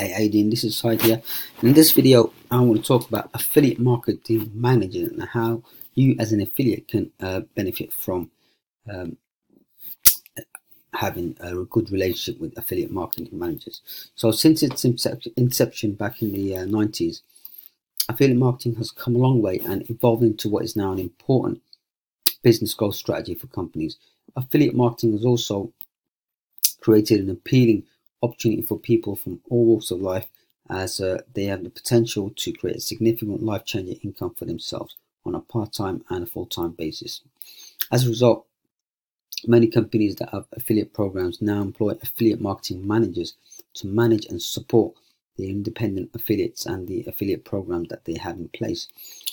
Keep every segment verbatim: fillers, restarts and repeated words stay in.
A A D, and this is Hyde here. In this video I want to talk about affiliate marketing manager and how you as an affiliate can uh, benefit from um, having a good relationship with affiliate marketing managers. So since its inception back in the uh, nineties, affiliate marketing has come a long way and evolved into what is now an important business growth strategy for companies. Affiliate marketing has also created an appealing opportunity for people from all walks of life, as uh, they have the potential to create a significant life-changing income for themselves on a part-time and a full-time basis. As a result, many companies that have affiliate programs now employ affiliate marketing managers to manage and support the independent affiliates and the affiliate programs that they have in place.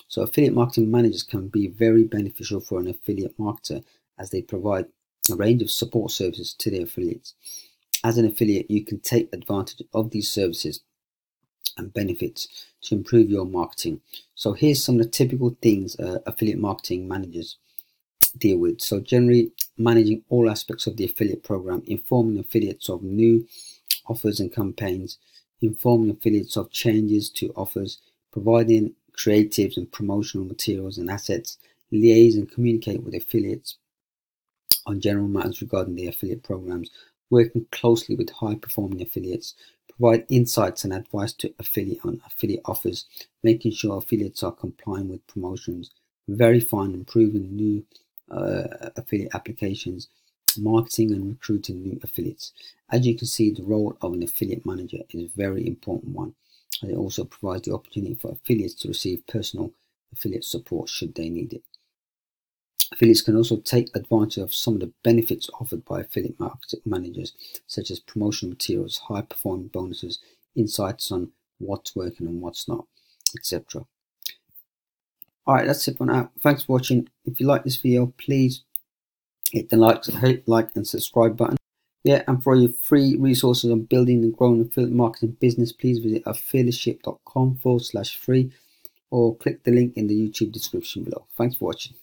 So affiliate marketing managers can be very beneficial for an affiliate marketer, as they provide a range of support services to their affiliates. As an affiliate, you can take advantage of these services and benefits to improve your marketing. So here's some of the typical things uh, affiliate marketing managers deal with. So generally, managing all aspects of the affiliate program, informing affiliates of new offers and campaigns, informing affiliates of changes to offers, providing creatives and promotional materials and assets, liaise and communicate with affiliates on general matters regarding the affiliate programs, working closely with high-performing affiliates, provide insights and advice to affiliate on affiliate offers, making sure affiliates are complying with promotions, verifying and improving new uh, affiliate applications, marketing and recruiting new affiliates. As you can see, the role of an affiliate manager is a very important one, and it also provides the opportunity for affiliates to receive personal affiliate support should they need it. Affiliates can also take advantage of some of the benefits offered by affiliate marketing managers, such as promotional materials, high performing bonuses, insights on what's working and what's not, et cetera. Alright, that's it for now. Thanks for watching. If you like this video, please hit the like, hit like and subscribe button. Yeah, and for your free resources on building and growing affiliate marketing business, please visit affiliship dot com forward slash free or click the link in the YouTube description below. Thanks for watching.